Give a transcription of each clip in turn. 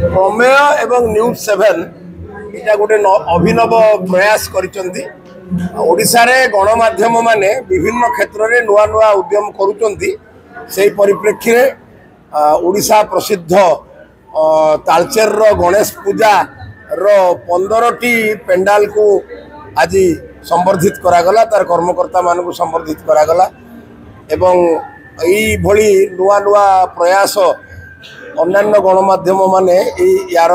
प्रमेय एवं news seven इटा गोटे अभिनव प्रयास करिसेंती। ओडिशा रे गणमाध्यम माने विभिन्न क्षेत्र में नुआ नुआ उद्यम करुचंती। सेही परिप्रेक्षी रे ओडिशा प्रसिद्ध तालचेर रो गणेश पूजा रो 15टी पेंडाल को आज संबर्धित करागला, तार कर्मकर्ता मानकु संबर्धित करागला एवं यही भली नुआ नुआ प्रयास अन्न्य गणमाध्यम माने यार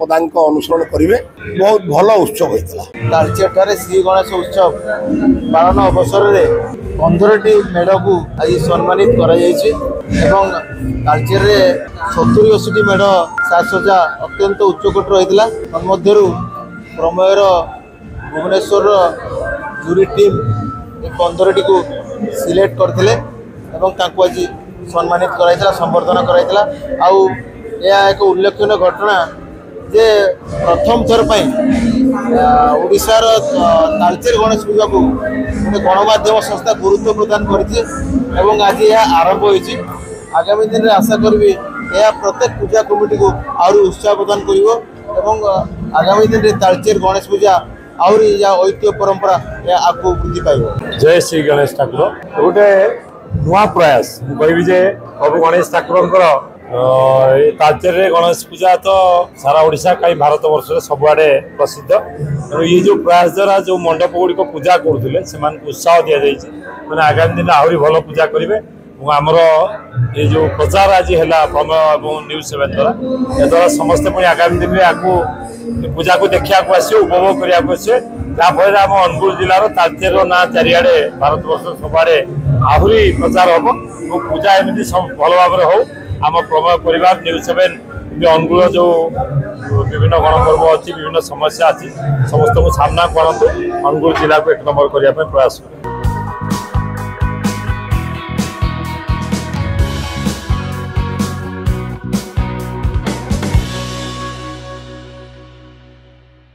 पदांक अनुसरण करेंगे। बहुत भल उत्सव होता है। तालचेर श्री गणेश उत्सव पालन अवसर में 15टी मेढ़ को आज सम्मानित करा एवं तालचेर 70-80 मेढ़ साजसज्जा अत्यंत उच्चकोटर होता है। तन्मध्य प्रमेयर भुवनेश्वर जूरी टीम 15टी को सिलेक्ट करते आज सम्मानित कराइला, संबर्धना कराइला। आउ यह एक उल्लेखनीय घटना जे प्रथम थर पर ओडिशार तालचेर गणेश पूजा को गोटे गणमाध्यम संस्था गुरुत्व प्रदान करती एवं आज यह आरंभ होती। आगामी दिन में आशा करी यह प्रत्येक पूजा कमिटी को आहरी उत्साह प्रदान कर। आगामी दिन में तालचेर गणेश पूजा आहरी ऐतिह्य परंपरा आगे वृद्धि पाइब। जय श्री गणेश ठाकुर। गोटे नुआ प्रयास कहि जे बाबू गणेश ठाकुर तालचेर गणेश पूजा तो सारा ओडिशा कहीं भारत वर्ष सबुआड़े प्रसिद्ध। तेणु ये जो प्रयास द्वारा जो मंडप गुड़िक पूजा करुले से उत्साह दि जाए मैंने आगामी दिन आहरी भल पूजा करेंगे। आमर ये जो प्रचार आज है न्यूज 7 द्वारा यद्वारा समस्ते पुणी आगामी दिन में आपको पूजा को देखा आसो उपभोग कराया जहाँफल आम अनुगुल जिलार तालचेर ना चारिड़े भारत वर्ष सबुआड़े आहरी प्रचार हम और पूजा एमती भल भाव में हो। आम प्रमेय परिवार न्यूज 7 अनुगुल जो विभिन्न गणपर्व अच्छी विभिन्न समस्या अच्छी समस्त को सामना करूँ अनुगुल जिला को 1 नंबर करने प्रयास कर।